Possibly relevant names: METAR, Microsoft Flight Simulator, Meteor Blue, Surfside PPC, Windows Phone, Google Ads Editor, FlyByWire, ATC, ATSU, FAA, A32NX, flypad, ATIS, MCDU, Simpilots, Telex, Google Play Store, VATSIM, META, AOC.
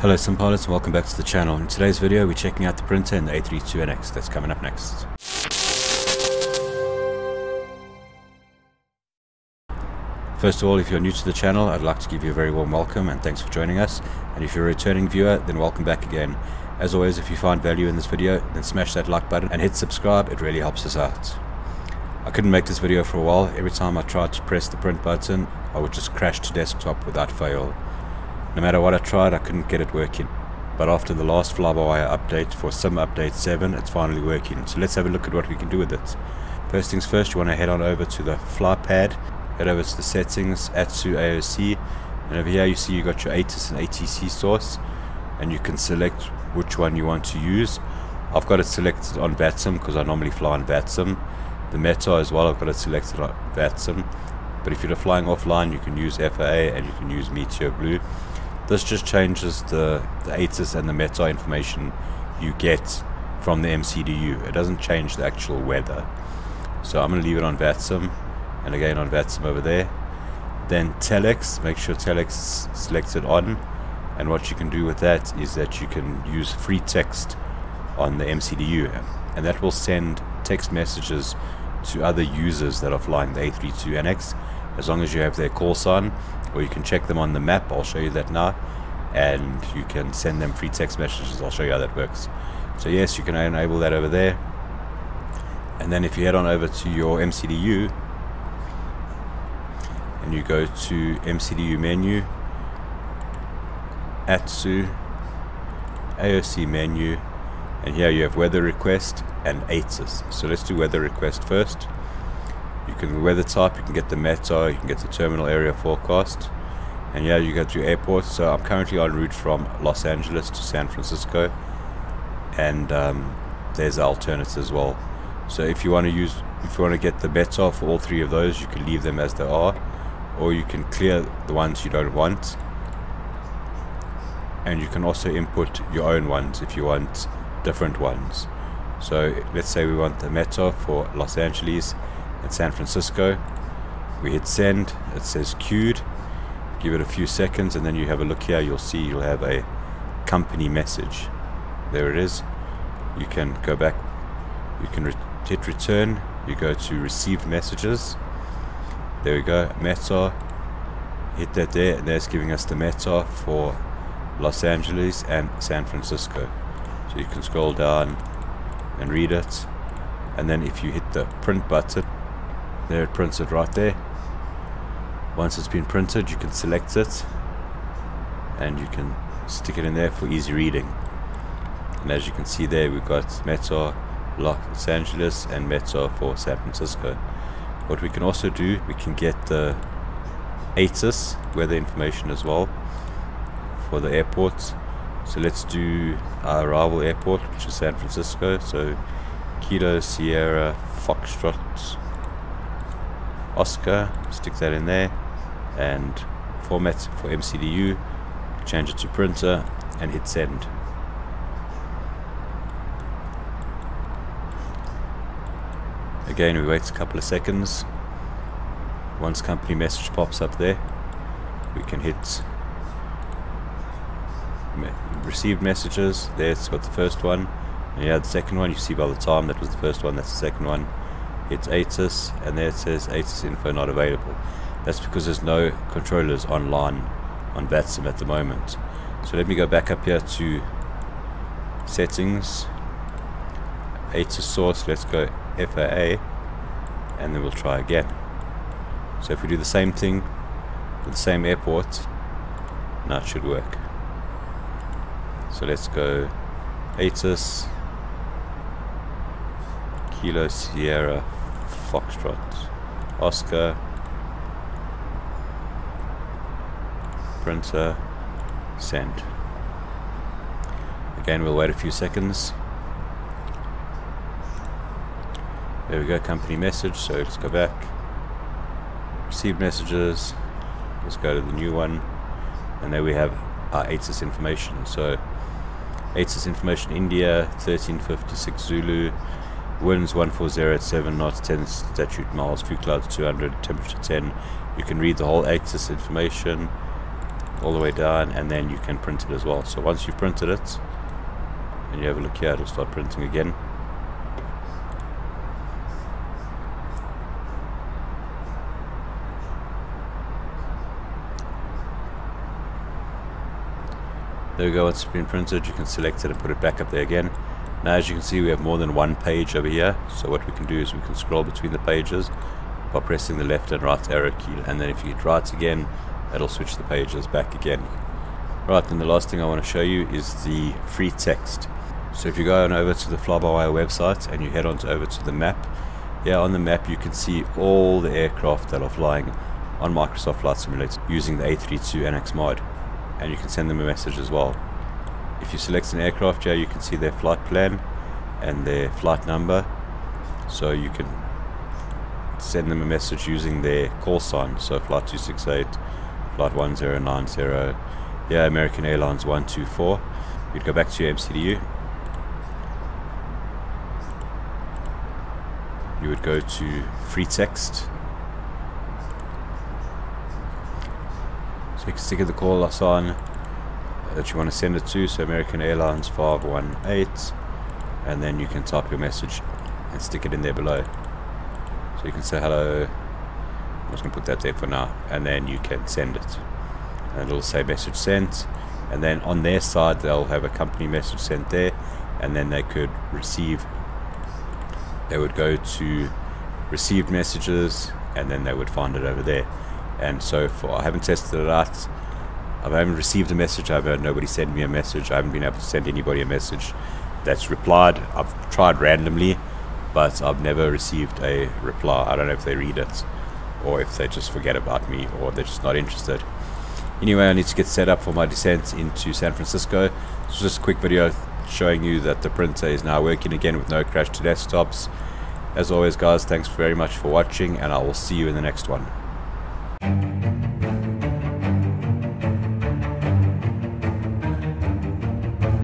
Hello Simpilots, and welcome back to the channel. In today's video we're checking out the printer and the A32NX. That's coming up next. First of all, if you're new to the channel, I'd like to give you a very warm welcome and thanks for joining us. And if you're a returning viewer, then welcome back again. As always, if you find value in this video, then smash that like button and hit subscribe. It really helps us out. I couldn't make this video for a while. Every time I tried to press the print button, I would just crash to desktop without fail. No matter what I tried, I couldn't get it working. But after the last flybywire update for Sim Update 7, it's finally working. So let's have a look at what we can do with it. First things first, you want to head on over to the fly pad, head over to the settings, ATSU, AOC, and over here you see you got your ATIS and ATC source, and you can select which one you want to use. I've got it selected on VATSIM because I normally fly on VATSIM. The META as well, I've got it selected on VATSIM. But if you're flying offline, you can use FAA and you can use Meteor Blue. This just changes the ATIS and the META information you get from the MCDU. It doesn't change the actual weather. So I'm going to leave it on VATSIM, and again on VATSIM over there. Then Telex, make sure Telex is selected on. And what you can do with that is that you can use free text on the MCDU, and that will send text messages to other users that are flying the A32NX, as long as you have their call sign, or you can check them on the map. I'll show you that now, and you can send them free text messages. I'll show you how that works. So yes, you can enable that over there, and then if you head on over to your MCDU and you go to MCDU menu, ATSU, AOC menu, and here you have weather request and ATIS. So let's do weather request first. You can weather type, you can get the METAR, you can get the terminal area forecast, and yeah, you got your airport. So I'm currently en route from Los Angeles to San Francisco, and there's alternates as well. So if you want to get the METAR for all three of those, you can leave them as they are, or you can clear the ones you don't want, and you can also input your own ones if you want different ones. So let's say we want the METAR for Los Angeles in San Francisco. We hit send, it says queued, give it a few seconds, and then you have a look here. You'll see you'll have a company message. There it is. You can go back, you can hit return, you go to received messages. There we go, META, hit that there, and that's giving us the META for Los Angeles and San Francisco. So you can scroll down and read it, and then if you hit the print button, there it prints it right there. Once it's been printed, you can select it and you can stick it in there for easy reading. And as you can see there, we've got META Los Angeles and META for San Francisco. What we can also do, we can get the ATIS weather information as well for the airports. So let's do our arrival airport, which is San Francisco. So Kilo Sierra Foxtrot Oscar, stick that in there, and format for MCDU, change it to printer, and hit send. Again, we wait a couple of seconds. Once company message pops up there, we can hit received messages. There it's got the first one, and yeah, the second one. You see by the time that was the first one, that's the second one. It's ATIS, and there it says ATIS info not available. That's because there's no controllers online on VATSIM at the moment. So let me go back up here to settings, ATIS source, let's go FAA, and then we'll try again. So if we do the same thing with the same airport, now it should work. So let's go ATIS Kilo Sierra Foxtrot Oscar, printer, send. Again, we'll wait a few seconds. There we go, company message. So let's go back, received messages, let's go to the new one, and there we have our ATIS information. So ATIS information, India 1356 Zulu, winds 140 at 7 knots, 10 statute miles, few clouds 200, temperature 10. You can read the whole ATIS information, all the way down, and then you can print it as well. So once you've printed it, and you have a look here, it'll start printing again. There we go, it's been printed. You can select it and put it back up there again. Now as you can see, we have more than one page over here, so what we can do is we can scroll between the pages by pressing the left and right arrow key, and then if you hit right again, it'll switch the pages back again. Right, and the last thing I want to show you is the free text. So if you go on over to the Flybywire website and you head on over to the map, here on the map you can see all the aircraft that are flying on Microsoft Flight Simulator using the A32NX mod, and you can send them a message as well. If you select an aircraft here, you can see their flight plan and their flight number, so you can send them a message using their call sign. So flight 268, flight 1090, yeah, American Airlines 124. You'd go back to your MCDU, you would go to free text. So you can stick at the call sign that you want to send it to, so American Airlines 518, and then you can type your message and stick it in there below. So you can say hello, I'm just going to put that there for now, and then you can send it, and it'll say message sent, and then on their side they'll have a company message sent there, and then they could receive, they would go to received messages, and then they would find it over there. And so far I haven't tested it out, I haven't received a message, I've heard nobody send me a message, I haven't been able to send anybody a message that's replied. I've tried randomly, but I've never received a reply. I don't know if they read it, or if they just forget about me, or they're just not interested. Anyway, I need to get set up for my descent into San Francisco. This is just a quick video showing you that the printer is now working again with no crash to desktops. As always guys, thanks very much for watching, and I will see you in the next one.